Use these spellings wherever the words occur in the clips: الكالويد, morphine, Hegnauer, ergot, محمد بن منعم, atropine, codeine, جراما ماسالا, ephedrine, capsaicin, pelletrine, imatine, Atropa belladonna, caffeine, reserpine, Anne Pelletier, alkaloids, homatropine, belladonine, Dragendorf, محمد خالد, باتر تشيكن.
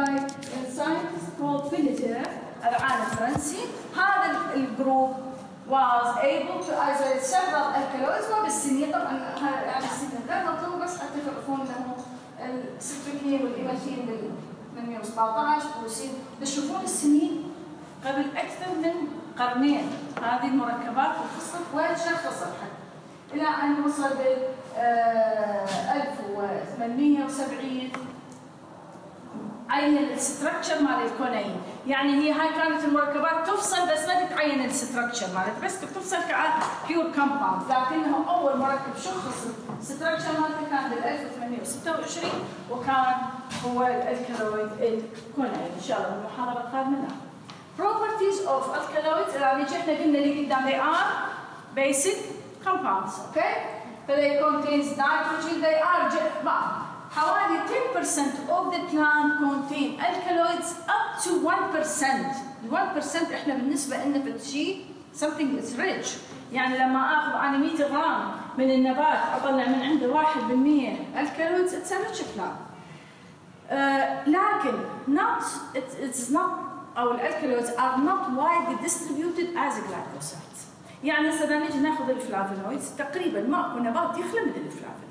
by a scientist called Pelletier, العالم الفرنسي. هذا الجروب was able to isolate several alkaloids وبالسنين طبعا يعني السنين غير مطلوب بس حتى تعرفون انه السيتريكين والايماتين من 117 والسين بتشوفون السنين قبل اكثر من قرنين هذه المركبات وخصت وشخصت الى ان وصل بال 1870 عين الستركتشر مال الكونين. يعني هي هاي كانت المركبات تفصل بس ما تتعين الستركتشر مالت بس تفصل كبيور كومباوند، لكنه اول مركب شخص الستركتشر مالته كان بال 1826 وكان هو الالكالويد الكونين. ان شاء الله المحاضره القادمه نعرف properties of alkaloids. يعني احنا قلنا اللي قدام they are basic compounds okay they contains nitrogen they are حوالي 10% of the plant contain alkaloids up to 1%. 1% احنا بالنسبه لنا فشيء something is rich. يعني لما اخذ انا 100 غرام من النبات اطلع من عنده 1% alkaloids it's a rich plant. لكن it's not أو الألكالويدز are not widely distributed as glycosides. يعني هسه نجي ناخذ الفلافونويدز تقريبا ماكو نبات يخلى من الفلافونويدز.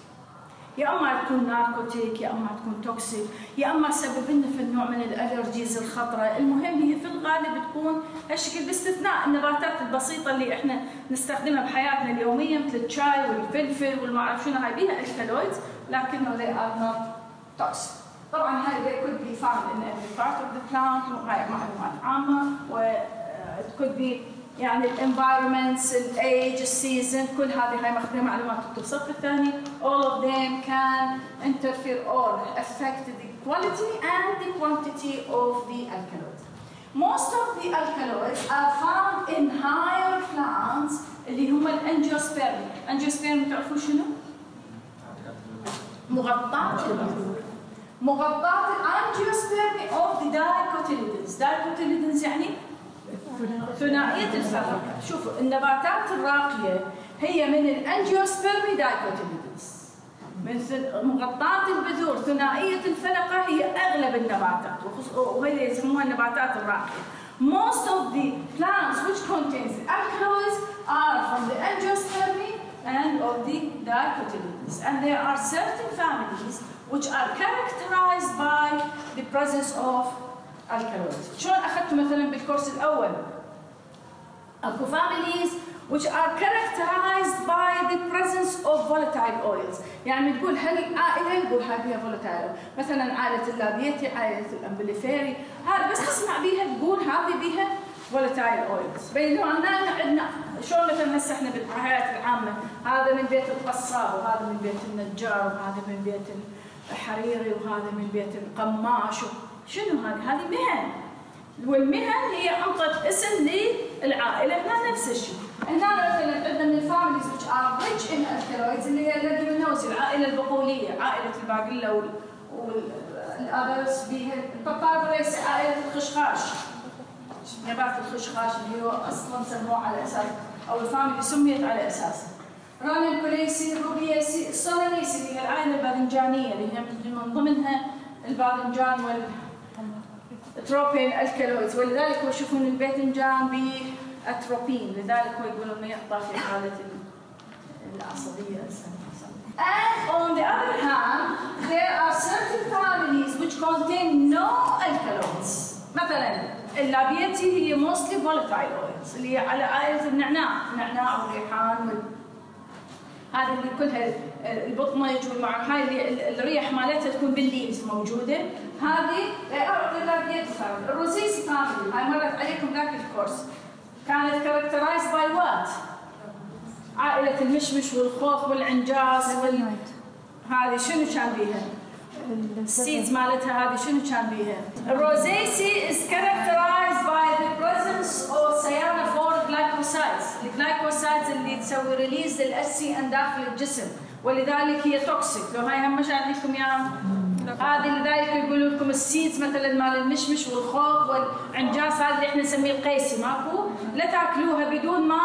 يا اما تكون ناركوتيك يا اما تكون توكسيك يا اما تسبب لنا في النوع من الالرجيز الخطره، المهم هي في الغالب تكون هالشكل باستثناء النباتات البسيطه اللي احنا نستخدمها بحياتنا اليوميه مثل الشاي والفلفل والما اعرف شنو هاي بيها الكالويدز لكنه they are not toxic. طبعا هاي they could be found in every part of the plant وهاي معلومات عامه و it could be يعني الانفايرمنتس، الايج، السيزون، كل هذه هاي ماخذين معلومات الطب. الصف الثاني all of them can interfere or affect the quality and the quantity of the alkaloids. Most of the alkaloids are found in higher plants اللي هم الانجيوسبيرم. انجيوسبيرم تعرفون شنو؟ مغطاة الانجيوسبيرم of the dicotyledons. dicotyledons يعني ثنائية الفاقة. شوفوا النباتات الراقية هي من الانجيوسبيرم دايكوتيليدنز. مثل مغطاة البذور ثنائية الفلقة هي أغلب النباتات وهي يسموها النباتات الراقية. Most of the plants which contains alkaloids are from the angiosperm and of the dicotyledons. And there are certain families which are characterized by the presence of alkaloids. شلون اخذت مثلا بالكورس الاول اكو families which are characterized by the presence of volatile oils. يعني تقول هل العائله تقول هاي فيها volatile مثلا عائله اللابيتي عائله الامبليفيري هذا بس تسمع بيها تقول هذه بيها volatile oils. بينما عندنا شلون مثلا هسه احنا بالحياه العامه هذا من بيت القصاب وهذا من بيت النجار وهذا من بيت الحريري وهذا من بيت القماش شنو هذه؟ هذه مهن والمهن هي عطت اسم للعائله هنا نفس الشيء. هنا مثلا عندنا من الفاميليز which are rich in alkaloids اللي هي اللبنوسي العائله البقوليه عائله الباقله والابرس بيها البابابريس عائله الخشخاش نبات الخشخاش اللي هو اصلا سموه على اساس او الفاميلي سميت على اساسه. رانينكوليسي الروبياسي الصولانيسي اللي هي العائله الباذنجانيه اللي هي من ضمنها الباذنجان وال اتروبين الكالويدز ولذلك هو يشوفون الباذنجان باتروبين لذلك هو يقولون ما يعطى في حاله العصبيه. And on the other hand there are certain families which contain no alkaloids. مثلا اللابيتي هي mostly volatile oils اللي هي على آلة النعناع والريحان هذه اللي كلها البطنج والمعرفة هاي اللي الريح مالتها تكون بالليفز موجوده هذه اغلبيه الفاميلي. الروزيسي فاميلي هاي مرت عليكم ذاك الكورس كانت كاركترايز باي وات؟ عائله المشمش والخوخ والعنجاس هذه شنو كان بيها؟ السيدز مالتها هذه شنو كان بيها؟ الروزيسي is characterized by the presence of cyanophore glycosides الجلايكوسايدز. الجلايكوسايدز اللي تسوي ريليز للاس سي ان داخل الجسم، ولذلك هي توكسيك. لو هاي هم مش عندكم اياها هذه، لذلك يقولوا لكم السيدز مثلا مال المشمش والخوخ والعنجاس، هذا اللي احنا نسميه القيسي ماكو، لا تاكلوها بدون ما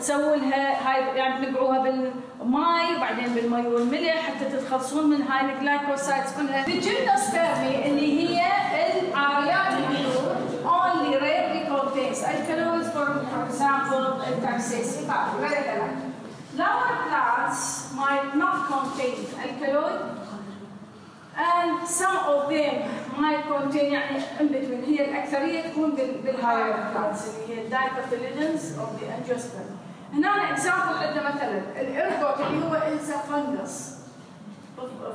تسووا لها هاي، يعني تنقعوها بالماي وبعدين بالماي والملح حتى تتخلصون من هاي الجلايكوسايدز كلها. الجيمنوسبرمي اللي هي العاريات البيور only rarely contains alkaloids for example capsaicin very alike. Lower plants might not contain alkaloid and some of them might contain between here الأكثرية تكون بالhigher plants اللي هي dicotyledons of the angiosperm. هنا example عندنا مثلا الإرجوت اللي هو إنسا فنجس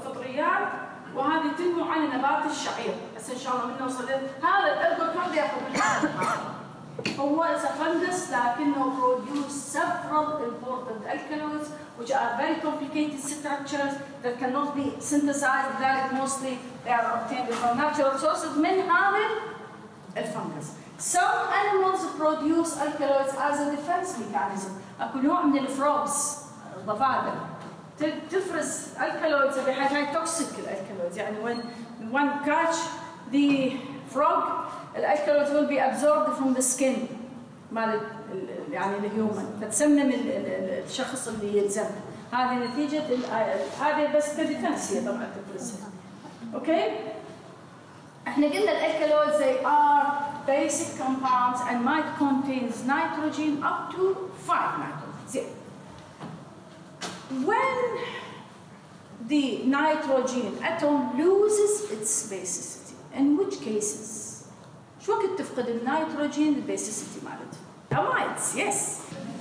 فطريات، وهذه تنمو على نبات الشعير. بس إن شاء الله من نوصل هذا الإرجوت ما بده ياخذ بالحالة، هو إنسا فنجس لكنه produce several important alkaloids which are very complicated structures that cannot be synthesized. That mostly they are obtained from natural sources. من هذا الفنجس. Some animals produce alkaloids as a defense mechanism. أكو نوع من الفروبس الضفادع تفرز alkaloids بحيث هاي toxic alkaloids. يعني when one catch the frog, the alkaloids will be absorbed from the skin. مال يعني الهيومن، فتسمم الشخص اللي يلزم. هذه نتيجه هذه بس بالديفنسيه طبعا تفرزها. اوكي؟ احنا قلنا الالكالويدز they are basic compounds and might contain nitrogen up to 5 nitrogens. زين. When the nitrogen atom loses its basicity, in which cases شو وقت تفقد النيتروجين البيسيسيتي مالته؟ Amides, yes.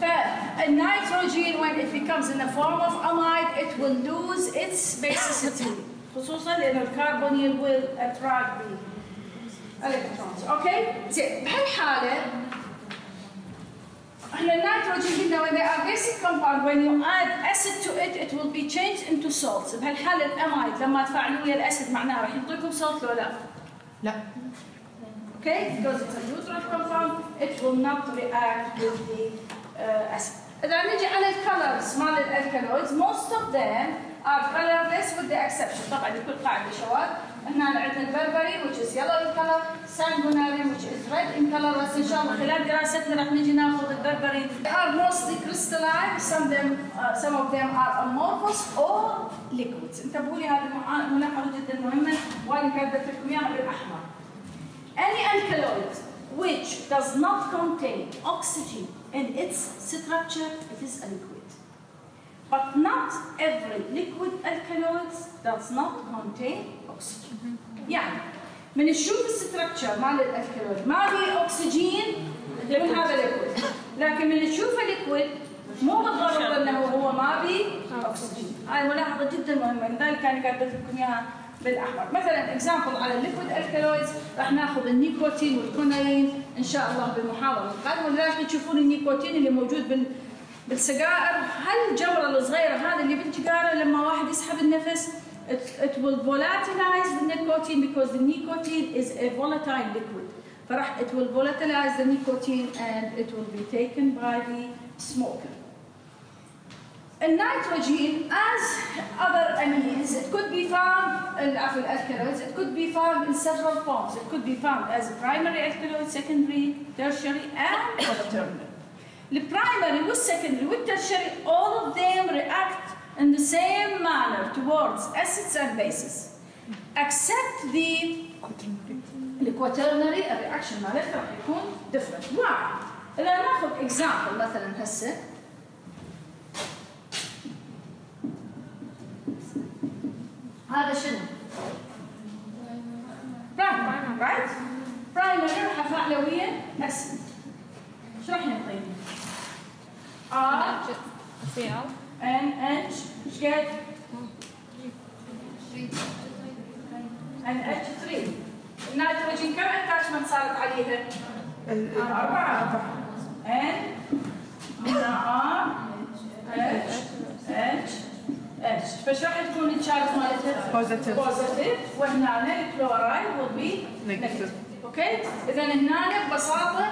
فالنيتروجين when it becomes in the form of amide it will lose its basicity. خصوصا لأن الكربونيل will attract the electrons. Okay؟ زين بهالحالة احنا النيتروجين قلنا when they are basic compound when you add acid to it it will be changed into salts. بهالحالة الامايد لما تفاعلوا ويا الاسيد معناه راح يعطيكم صلت لو لا؟ لا. Okay, because it's a neutral compound, it will not react with the acid. إذا نجي على الcolors مال الالكالويدز، most of them are colorless with the exception. طبعا لكل قاعدة شواذ. هنا عندنا البربري which is yellow in color, sanguinary which is red in color. بس إن شاء الله خلال دراستنا راح نجي ناخذ البربري. They are mostly crystalline. Some of them are amorphous or liquids. انتبهوا لي هذه الملاحظة جدا مهمة وأنا كاتبة لكم إياها بالأحمر. Any alkaloid which does not contain oxygen in its structure, it is a liquid. But not every liquid alkaloid does not contain oxygen. يعني من نشوف الستركتشر مال الالكالويد ما في أكسجين من هذا liquid، لكن من نشوفه liquid مو بالضرورة أنه هو ما في أكسجين. هاي ملاحظة جدا مهمة، لذلك أنا كاتبة لكم إياها بالاحمر. مثلا اكزامبل على الليكويد الكالويدز راح ناخذ النيكوتين والكونين ان شاء الله بالمحاضره القادمه، ولذلك تشوفون النيكوتين اللي موجود بالسجائر، هالجمره الصغيره هذه اللي بالسجاره لما واحد يسحب النفس it will volatilize the nicotine because the nicotine is a volatile liquid. فراح it will volatilize the nicotine and it will be taken by the smoker. النيتروجين as other amines it could be found in alkaloids, it could be found in several forms. It could be found as primary alkaloid, secondary, tertiary and quaternary. The primary with secondary with tertiary all of them react in the same manner towards acids and bases except the quaternary. الرياكشن مالتها راح يكون different. واحد إذا ناخذ example مثلا هسه هذا شنو؟ برايمر، رايت؟ برايمر راح افعله ويا اسيد. شو راح يعطيني؟ ار سي ال ان اتش ايش قد؟ ان اتش 3. النيتروجين كم اتاتشمنت صارت عليها؟ 4. ان هنا ار اتش اتش اتش، فايش راح تكون التشارج مالتها؟ بوزيتيف. بوزيتيف، وهنا الكلورايد will be نيجاتيف. اوكي؟ اذا هنا ببساطه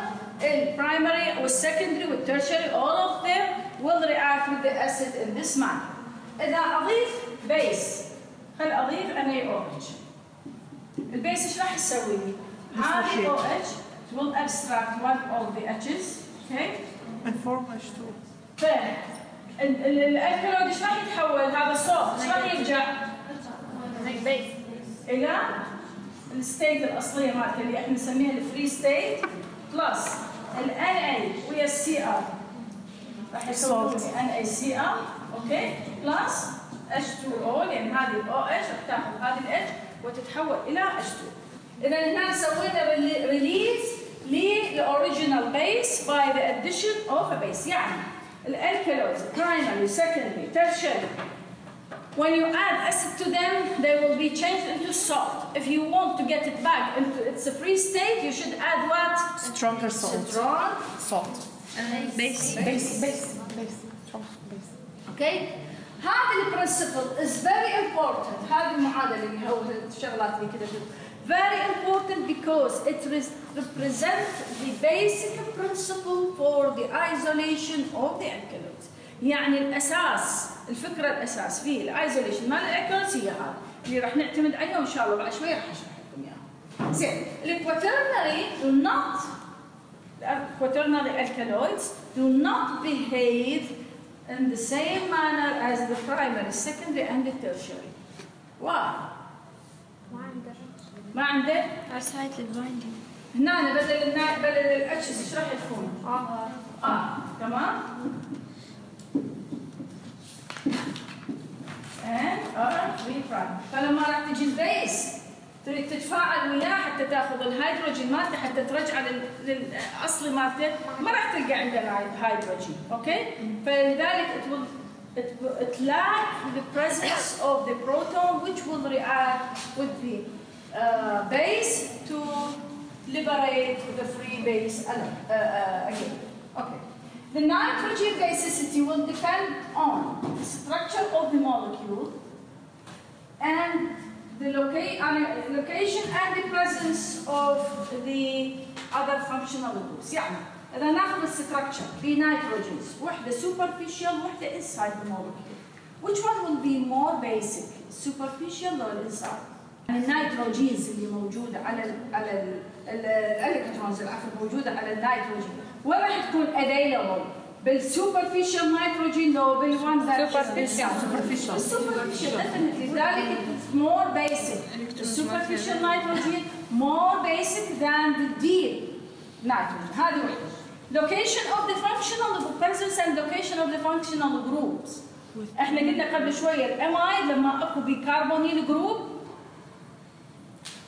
in primary with secondary with tertiary, all of them will react with the acid in this manner. إذا أضيف base، خل أضيف NaOH. البيس إيش راح يسوي لي؟ عادي OH will abstract one of the H's، okay؟ and form H2. فاهم؟ الألكالويد إيش راح يتحول؟ هذا soft إيش راح يرجع؟ إلى الستيت الأصلية مالته اللي إحنا نسميها الفري ستيت بلس الNA ويا الCl راح يسوي NaCl، okay؟ بلس H2O لأن هذه OH راح تاخذ هذه الH وتتحول إلى H2. إذا هنا سوينا ريليز للأوريجينال بيس باي ذا أديشن أوف ا بيس، يعني الألكالويدز برايمري سكندري ترشري when you add acid to them, they will be changed into salt. If you want to get it back into its a free state, you should add what? Stronger salt. Strong salt. Base. Base. Base. Base. Okay. هذا principle is very important. هذه المعادلة اللي هو الشغلات اللي كده very important because it represents the basic principle for the isolation of the alkaloids. يعني الأساس الفكرة الأساس في الايزوليشن مال الألكالويدز هي هذا اللي راح نعتمد عليه وإن شاء الله بعد شوي راح أشرح لكم إياها. زين الكواترنري do not alkaloids do not behave in the same manner as the primary, secondary and the tertiary. Why? ما عنده Aside the binding. هنا بدل الاتشز ايش راح يكون؟ تمام؟ and R 3 prime. فلما راح تجي البيس تريد تتفاعل وياه حتى تاخذ الهيدروجين مالته حتى ترجع للاصلي مالته ما راح تلقى عندنا هيدروجين، اوكي؟ فلذلك it lacks the presence of the proton which will react with the base to liberate the free base again. Okay. The nitrogen basicity will depend on the structure of the molecule and the location and the presence of the other functional groups. يعني إذا نأخذ الستركتشر في nitrogens واحدة superficial واحدة inside the molecule. Which one will be more basic, superficial or inside? النيتروجينز اللي موجوده على الالكترونز العفوا موجوده على النيتروجين وين راح تكون افيلبل؟ بالسوبرفيشال نيتروجين لو بالوان سوبرفيشال سوبرفيشال لذلك مور بيسك السوبرفيشال نيتروجين مور بيسك ذان ذا ديب نيتروجين. هذه وحده لوكيشن اوف ذا فانكشنال بريزنس اند لوكيشن اوف ذا فانكشنال جروبس. احنا قلنا قبل شويه الامايد لما اكو بكربونيل جروب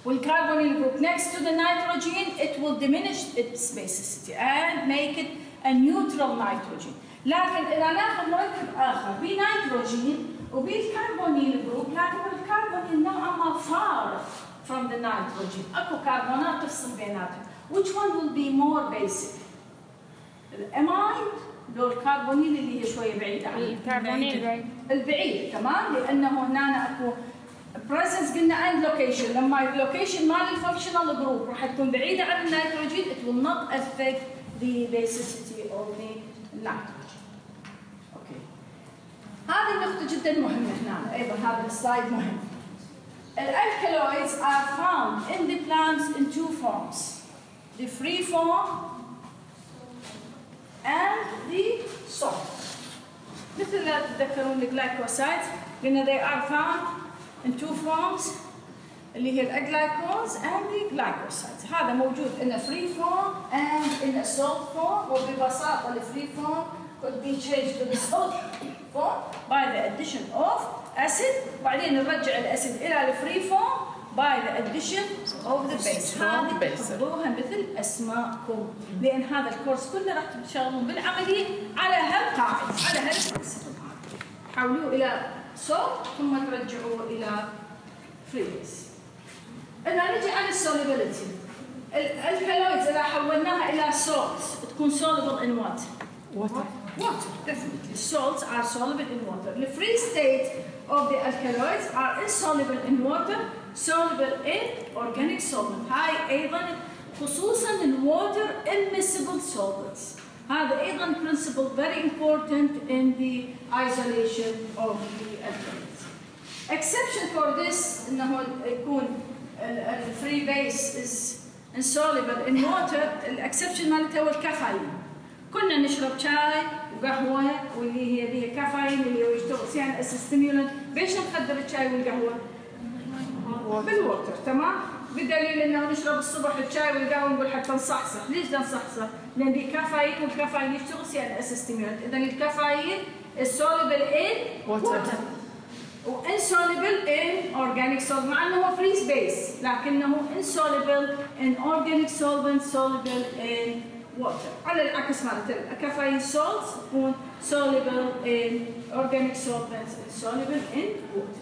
والكربونيل group next to the nitrogen, it will diminish its basicity and make it a neutral nitrogen. لكن إذا ناخذ مركب آخر بنيتروجين وبالكربونيل group، لكن الكربونيل نوعا ما far from the nitrogen. أكو كربونات تفصل بيناتهم. Which one will be more basic? الأمايد لو الكربونيل اللي هي شوية بعيدة عن الكربونيل البعيد تمام لأنه هنا أكو presence قلنا and location لما اللوكيشن مال الفانكشنال جروب راح تكون بعيده عن النيتروجين it will not affect the basicity of the nitrogen. اوكي هذه النقطه جدا مهمه هنا ايضا هذا السلايد مهم. الالكالويدز are found in the plants in two forms the free form and the salt. مثل لا تتذكرون الجلايكوسايدز قلنا they are found in two forms اللي هي الأجلايكوز and the glycosides. هذا موجود in a free form and in a salt form وببساطة the free form could be changed to the salt form by the addition of acid وبعدين نرجع الأسيد إلى free form by the addition of the base. هذه تحفظوها مثل أسماءكم لأن هذا الكورس كله راح تشتغلون بالعملية على هالقاعدة على هالبرنسبل. حولوه إلى salt ثم ترجعوه إلى freeze. إذا نجي على solubility الالكالويدز إذا حولناها إلى salts تكون soluble in what? Water. Water definitely. Salts are soluble in water. The free state of the alkaloids are insoluble in water, soluble in organic solvent. هاي أيضا خصوصا الواتر immiscible solvents. هذا ايضا principle very important in the isolation of the alkaloids. Exception for this انه يكون الفري base is insoluble in water. الاكسبشن مالته هو الكافيين. كنا نشرب شاي وقهوه واللي هي بها كافيين اللي هو يشتغل سيان ستيمولنت. بيش نخدر الشاي والقهوه؟ بالووتر تمام؟ بدليل انه نشرب الصبح الشاي والقهوه نقول حتى نصحصح، ليش نصحصح؟ لان بيه كافيين والكافيين يشتغل سيان ستيمولنت، اذا الكافيين insoluble in water. وانسوليبل ان اورجانيك سولفنت مع انه هو فريز بيس لكنه انسوليبل ان اورجانيك سولفنت سوليبل ان ووتر. على العكس مالته الكافيين سولتس تكون سوليبل ان اورجانيك سولفنت سوليبل ان ووتر.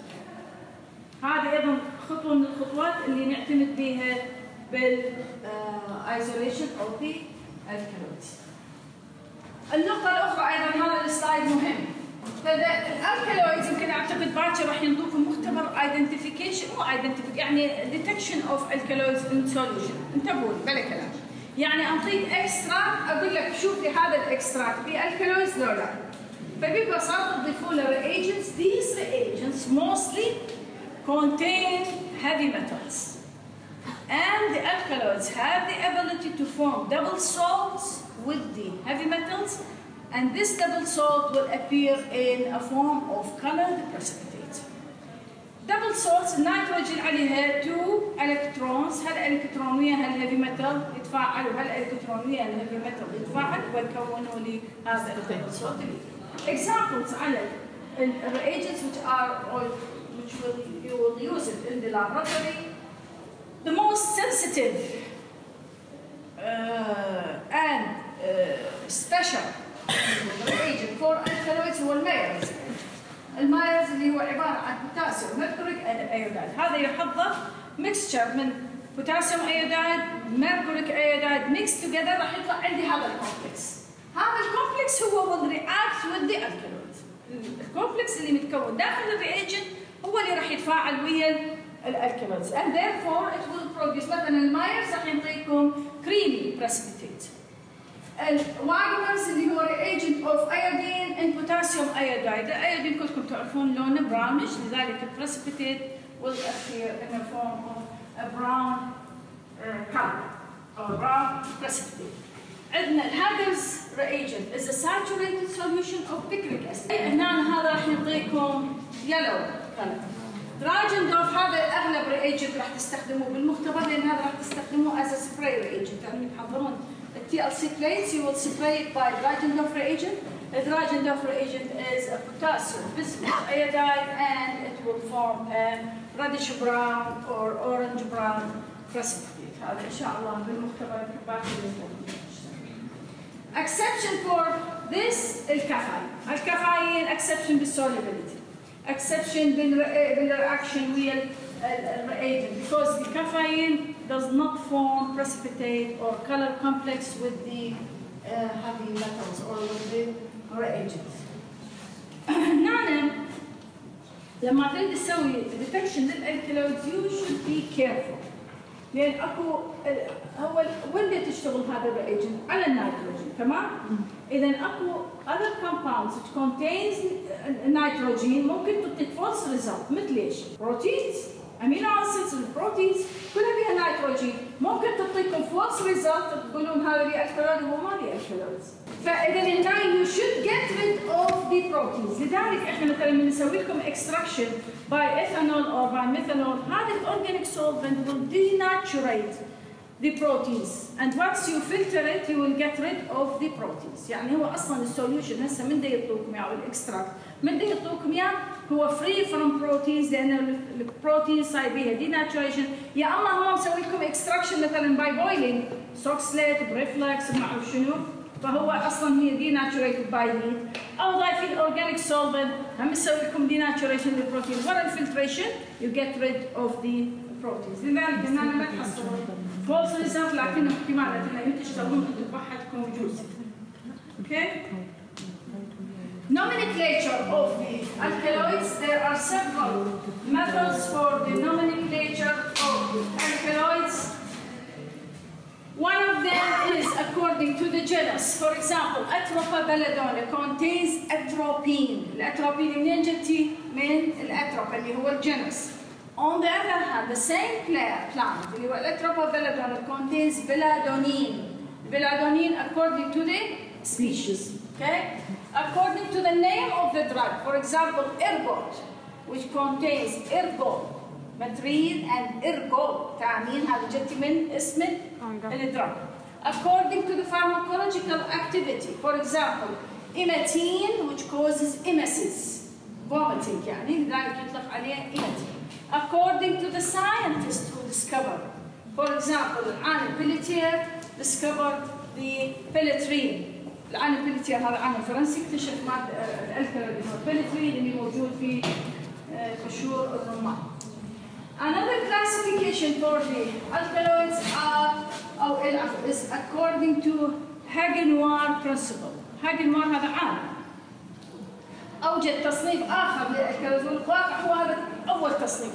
هذه ايضا خطوه من الخطوات اللي نعتمد بها بالايزوليشن اوف ذا الكالويدز. النقطه الاخرى ايضا هذا السلايد مهم. فالالكالويدز يمكن اعتقد باكر راح ينظركم مختبر ايدنتيفيكيشن مو ايدنتيفيكيشن يعني ديتكشن اوف الكالويدز ان سوليوشن. انتبهوا بلا كلام. يعني اعطيك اكستراكت اقول لك شوف لي هذا الاكستراكت في الكالويدز لو لا. فببساطه تضيفوا له رياجنتس. ذيس رياجنتس موستلي contain heavy metals and the alkaloids have the ability to form double salts with the heavy metals. And this double salt will appear in a form of colored precipitate. Double salts nitrogen عليها 2 electrons. هالالكترون ويا هالheavy metal يتفاعل وهالالكترون ويا هالheavy metal يتفاعل ويكونوا لي هذا double salt. Examples على reagents which you will use it in the laboratory. The most sensitive and special. الريجن فور الكالويدز هو المايرز. المايرز اللي هو عباره عن بوتاسيوم ميركوري ايودايد. هذا يحضر ميكستشر من بوتاسيوم ايودايد ميركوري ايودايد ميكس توجذر راح يطلع عندي هذا الكومبلكس. هذا الكومبلكس هو ويل رياكت وذ ذا الكالويدز. الكومبلكس اللي متكون داخل الريجن هو اللي راح يتفاعل ويا الالكالويدز and therefore it will produce. مثلا المايرز راح يعطيكم كريمي بريسبيتيت. الواجنرز اللي هو رياجنت اوف ايودين ان بوتاسيوم ايودايد. الايودين كلكم تعرفون لونه براونش لذلك البريسبيتيت will appear in the form of a brown color or brown precipitate. عندنا الهاجرز reagent is a saturated solution of picric acid. هنا هذا راح يعطيكم يلو color. دراجندورف هذا اغلب رياجنت راح تستخدموه بالمختبر لان هذا راح تستخدموه as a spray reagent يعني تحضرون TLC plates, you will spray it by Dragendorf reagent. The Dragendorf reagent is a potassium bismuth iodide and it will form a reddish brown or orange brown precipitate. هذا إن شاء الله بالمختبر الباقي للفوق. Exception for this الكافيين. الكافيين exception بالsolubility. Exception بالreaction ويا الreagent because the caffeine does not form precipitate or color complex with the heavy metals or with the reagents. هنا لما تريد تسوي detection للالكالويدز you should be careful لأن اكو هو وين تشتغل هذا الreagent على النيتروجين تمام؟ إذا اكو other compounds which contains nitrogen ممكن تعطيك false result مثل ايش؟ proteins امينو اسيدز والبروتينز كلها فيها نيتروجين ممكن تعطيكم فولس ريزلت تقولون هذا لي الكالوريز وهو ما لي الكالوريز. فاذا هنا يو شود جيت ريد اوف ذا بروتينز. لذلك احنا مثلا من نسوي لكم اكستراكشن باي ايثانول اور باي ميثانول هذا الاورجانيك سولفنت will denaturate the proteins and once you filter it you will get rid of the proteins. يعني هو اصلا السوليوشن هسه من دا يعطوكم اياه الاكستراكت من دا يعطوكم اياه هو free from proteins لان البروتين صاير بيها denaturation يا اما هو مسوي لكم اكستراكشن مثلا باي بويلينج سوكسليت بريفلكس ما اعرف شنو فهو اصلا هي denaturated by heat او ضايفين اورجانيك سولفنت هم مسوي لكم denaturation للبروتين ورا الفلتريشن you get rid of the proteins. لذلك هنا ما تحصلون فولس ريزلت لكن احتمالاتنا انتم تشتغلون بوحدكم وجوز. اوكي؟ Nomenclature of the alkaloids. There are several methods for the nomenclature of the alkaloids. One of them is according to the genus. For example, Atropa belladonna contains atropine. الأتروبين منين جبتي؟ من الأتروبا اللي هو الجنس. On the other hand, the same plant اللي هو الأتروبا belladonna contains belladonine. Belladonine according to the species. Okay? According to the name of the drug. For example, ergot, which contains ergot. ماترين and ergot تعنين هذا جبتي من اسم الدراج. According to the pharmacological activity, for example, imatine which causes emesis, vomiting يعني لذلك يطلق عليه imatine. According to the scientist who discovered, for example, Anne Pelletier discovered the pelletrine. Anne Pelletier هذا عالم فرنسي اكتشف الألكيل اللي هو pelletrine اللي موجود في قشور الرمان. Another classification for the alkaloids is according to Hegnauer principle. Hegnauer هذا عام. أوجد تصنيف آخر للألكالويد والواقع هو هذا أول تصنيف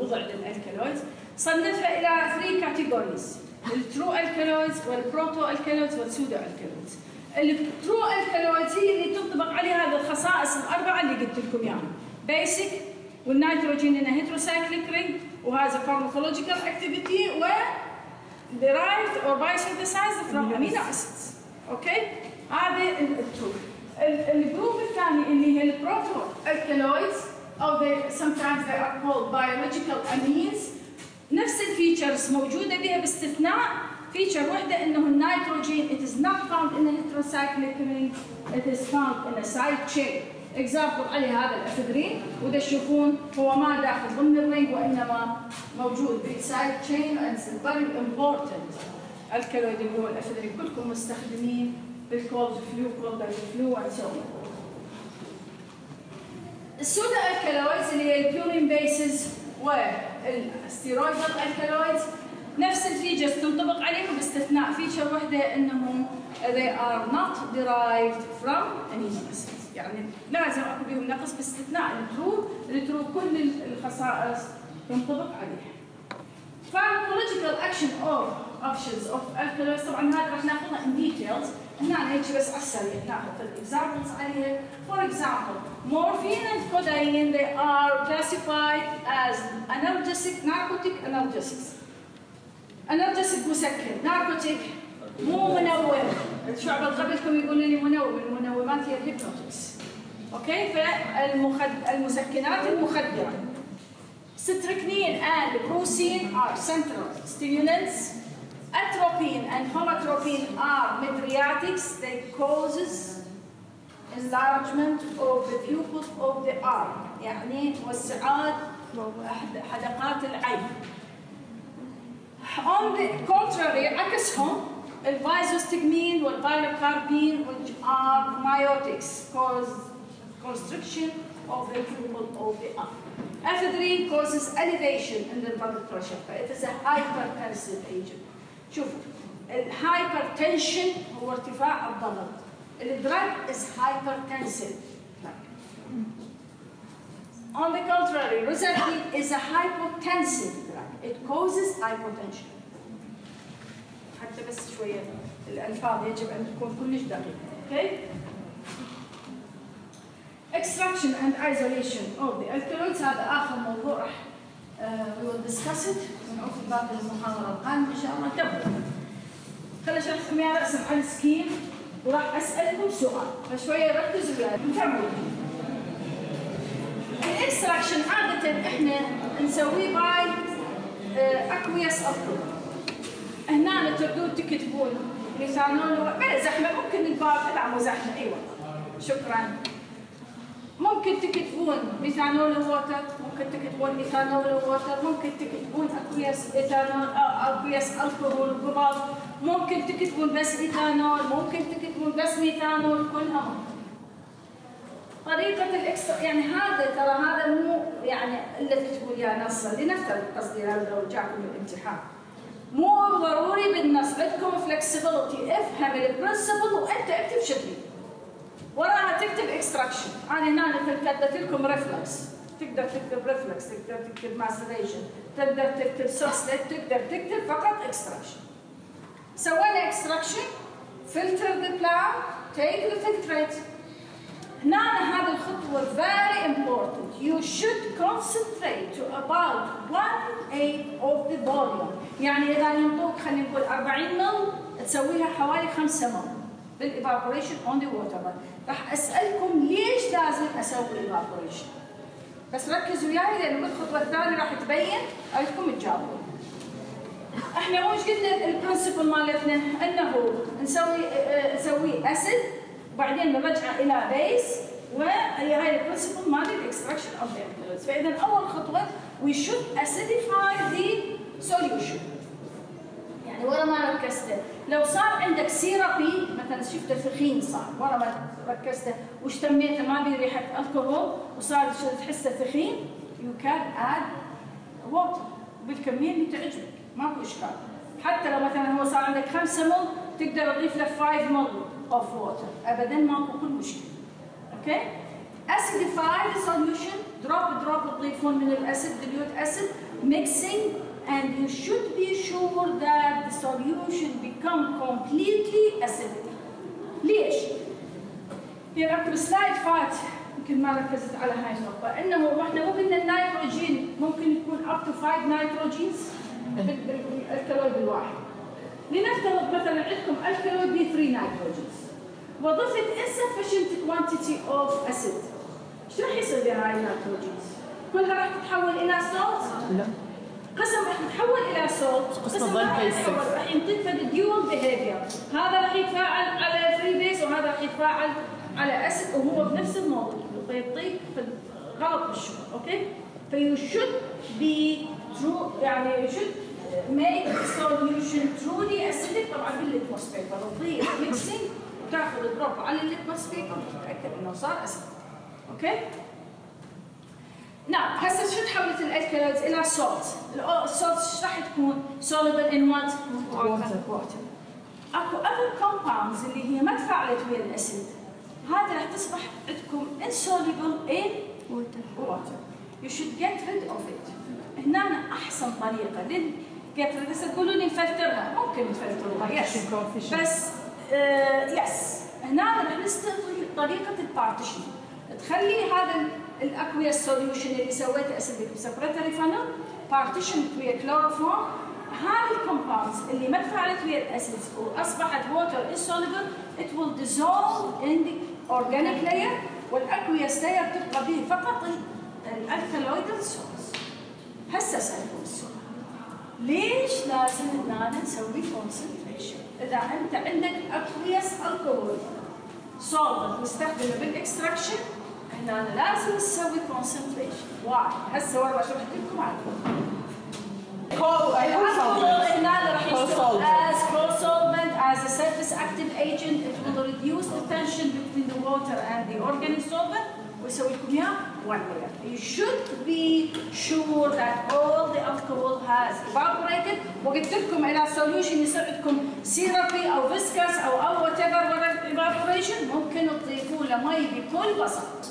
وضع للألكالويد. صنفها إلى 3 categories: الترو ألكالويد والبروتو ألكالويد والسودو ألكالويد. الترو ألكالويد هي اللي تطبق عليها هذه الخصائص الأربعة اللي قلت لكم إياها. basic والنيتروجين هنا هيتروسايكليك رينج وهذا فارماكولوجيكال اكتيفيتي و derived or biosynthesized from amino acids. اوكي؟ هذه التروب. الجروب الثاني اللي هي البروتو الكالويدز او sometimes they are called biological amines. نفس الفيتشرز موجوده بها باستثناء فيتشر واحده انه النيتروجين it is not found in a heterocyclic ring, it is found in a side chain. اكزامبل عليه هذا الاثيدرين وده تشوفون هو ما داخل ضمن الرينج وانما موجود بالسايد تشين اتس فيري امبورتنت الكالويد اللي هو الاثيدرين كلكم مستخدمين بالكولد فلو كولد فلو واتسوي. السودا الكالويدز اللي هي البيورين بيسز والستيرويدال الكالويدز نفس الفيجرز تنطبق عليهم باستثناء فيتشر واحده انهم they are not derived from amino acids. يعني لازم اكو بهم نقص باستثناء الترو كل الخصائص تنطبق عليها. Pharmacological action or options of alkaloids طبعا هذا راح ناخذها in details هنا هيك بس على السريع ناخذ examples عليها. For example, morphine and codeine they are classified as analgesic, narcotic analgesics. Analgesic مسكن، narcotic مو منوم. الشعب اللي قبلكم يقولوا لي منوم، المنومات هي الهيبنوتكس. اوكي؟ فالمسكنات المخدره. ستريكنين and بروسين are central stimulants. Atropine and homatropine are midriatics. They causes enlargement of the pupil of the eye. يعني توسعات حدقات العين. On the contrary, عكسهم الفيزوستيجمين والبيلوكاربين which are myotics cause constriction of the pupil of the eye. Ephedrine causes elevation in the blood pressure. It is a hypertensive agent. شوفوا الهايبرتنشن هو ارتفاع الضغط. الدرج is hypertensive. On the contrary, reserpine is a hypotensive drug. It causes hypotension. حتى بس شوية الألفاظ يجب أن تكون كلش دقيقة. Okay? Extraction and isolation of the alkaloids هذا آخر موضوع راح we will discuss it ونعود باقي المحاضرة القادمة إن شاء الله تبدأ. خليني أشرحكم إياه رأسا على السكيم وراح أسألكم سؤال فشوية ركزوا وياي نكمل. الاكستراكشن عادة احنا نسويه باي اكويس افرود. هنا تردون تكتبون ميثانول وبلا زحمه ممكن الباب تدعموا زحمه اي والله. شكرا. ممكن تكتبون ميثانول ووتر، ممكن تكتبون ميثانول ووتر، ممكن تكتبون اكويس ايثانول او اكويس الكحول وقبض، ممكن تكتبون بس ايثانول، ممكن تكتبون بس ميثانول كلها ممكن. طريقة الاكسترا يعني هذا ترى هذا مو يعني الا تقول يا نص لنفترض قصدي لو رجعكم الامتحان مو ضروري بالنص عندكم فلكسبيلتي افهم البرنسبل وانت اكتب شكلي وراها تكتب اكستراكشن. انا هنا كتبت لكم ريفلكس تقدر تكتب ريفلكس تقدر تكتب ماستريشن تقدر تكتب سوستيت تقدر تكتب فقط اكستراكشن. سوى له اكستراكشن، فلتر ذا بلان، تيك ذا فلتريت. هنا هذه الخطوه very important. You should concentrate to about 1/8 of the volume. يعني اذا ينطوك خلينا نقول 40 مل تسويها حوالي 5 مل بالايفابوريشن اون ذا ووتر. راح اسالكم ليش لازم اسوي ايفابوريشن؟ بس ركزوا وياي لان بالخطوه الثانيه راح تبين عندكم تجاوبون. احنا وش قلنا البرنسبل مالتنا؟ انه نسوي اسيد وبعدين نرجعه الى بيس، وهي هاي البرنسبل مال الاكستراكشن اوف ذا مينرالز. فاذا اول خطوه وي شود اسيديفاي ذا سوليوشن. يعني ورا ما ركزته، لو صار عندك سيرابي مثلا شفته ثخين صار، ورا ما ركزته واشتميته ما بيه ريحه الكحول وصار تحسه ثخين، يو كان اد ووتر بالكميه اللي تعجبك. ماكو اشكال، حتى لو مثلا هو صار عندك 5 مل تقدر تضيف له 5 مل اوف ووتر، ابدا ماكو كل مشكله. اوكي؟ اسيديفاي ذا سوليوشن، دروب تضيفون من الاسيد، ديليوت اسيد، ميكسينج، and you should be sure that the solution become completely acidic. ليش؟ يركب سلايد فات يمكن ما ركزت على هاي النقطة، انه احنا مو قلنا النيتروجين ممكن يكون up to 5 نيتروجينز بالالكالويد الواحد. لنفترض مثلا عندكم الكالويد بي 3 نيتروجينز وضفت insufficient quantity of acid. ايش راح يصير بهاي النيتروجينز؟ كلها راح تتحول إلى salts؟ لا. قسم راح يتحول الى سولت، قسم راح ينطيك فد ديول بيهيفير، هذا راح يتفاعل على فري بيس وهذا راح يتفاعل على اسيد وهو بنفس الموضوع، فيعطيك غلط بالشغل، اوكي؟ فيو شود بي ترو، يعني يو شود ميك سوليوشن ترولي اسيدك. طبعا بالليتموس بيبر تضيف ميكسينج وتاخذ دروب على الليتموس بيبر وتتاكد انه صار اسيد، اوكي؟ نعم هسه شو تحولت الالكالويدز الى سولتس، السولتس ايش راح تكون؟ سولبل ان وات؟ ووتر. اكو اذر كومباوندز اللي هي ما تفاعلت ويا الاسيد، هذه راح تصبح عندكم انسولبل ان ووتر. يو شود جيت ريد اوف ات. هنا احسن طريقه لل جيت ريد، هسه تقولوا لي نفلترها، ممكن تفلتروها يس، بس يس هنا راح نستخدم طريقه البارتيشن، تخلي هذا الاكويا سوليوشن اللي سويته اسيدك بسبريتري فانل بارتيشن ويا كلوروفورم، هاي الكومباوندز اللي ما تفاعلت ويا الاسيدز واصبحت ووتر انسولبل، ات ويل ديزولف ان ذا اورجانيك لاير، والاكويس لاير تبقى به فقط الالكالويدال سولز. هسه اسالكم السؤال، ليش لازم هنا نسوي كونسنتريشن؟ اذا انت عندك اكويس الكحول سولفنت مستخدمه بالاكستراكشن، هنا لازم نسوي كونسنتريشن. واي؟ هسه ورا شرحت لكم عنه. هنا راح يشتغل as co-solvent as a surface active agent. It will reduce the tension between the water and the organic solvent. ويسوي لكم اياه one layer. You should be sure that all the alcohol has evaporated. وقلت لكم على solution يصير عندكم سيرابي او فيسكس او وات ايفر evaporation، ممكن تضيفوا له مي بكل بساطه.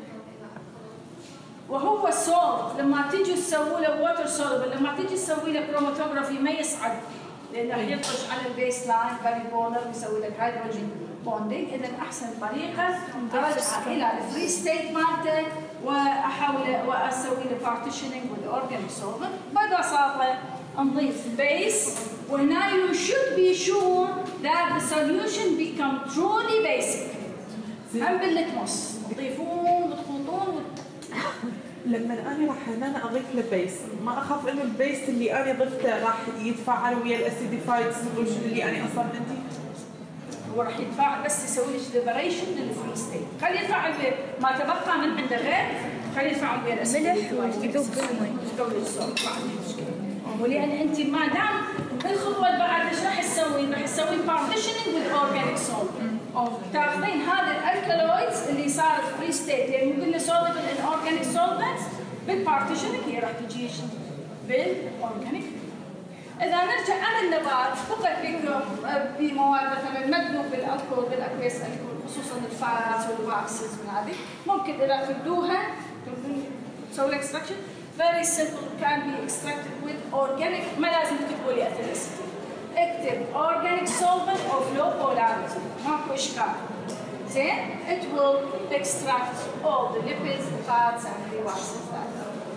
وهو السولت لما تيجي تسوي له ووتر سولبل، لما تيجي تسوي له كروماتوجرافي ما يصعد، لأنه يخرج على البيس لاين بالي بولر ويسوي لك هيدروجين بوندنج. إذا أحسن طريقة أرجع إلى الفري ستيت مالته وأحاول وأسوي له بارتيشننج والأورجانيك سولفنت ببساطة، نضيف بيس، وهنا يو شود بي شور ذات ذا سوليوشن بيكم ترولي بيسك. هم باللتموس تضيفون وتخلطون. لما انا راح هنا اضيف له بيس، ما اخاف انه البيس اللي انا ضفته راح يتفاعل ويا الاسيديفايد سوليوشن اللي انا اصلا عندي؟ هو راح يتفاعل بس يسوي لك ليبريشن للفري ستيت، خليه يتفاعل ما تبقى من عنده غير، خليه يتفاعل ويا الاسيديفايد. ملح ويذوب بالمي. ما عندي مشكله. ولان انت ما دام بالخطوه اللي بعدها ايش راح تسوين؟ راح تسوين بارتيشننج وذ اورجانيك سولفنت. تاخذين هذه الالكالويدز اللي صارت فري ستيت يعني قلنا سولفنت ان اورجانيك سولفنت بالبارتيشننج هي راح تجيش بالاورجانيك. اذا نرجع عن النبات فقط بمواد مثلا مدلوك بالالكول بالاكويس الكول خصوصا الفات والواكسز والهذه ممكن اذا فدوها تسوي اكستراكشن very simple can be extracted with organic ما لازم تكتبوا لي ethnicity اكتب organic solvent of low polarity ماكو اشكال زين it will extract all the lipids the fats and the washes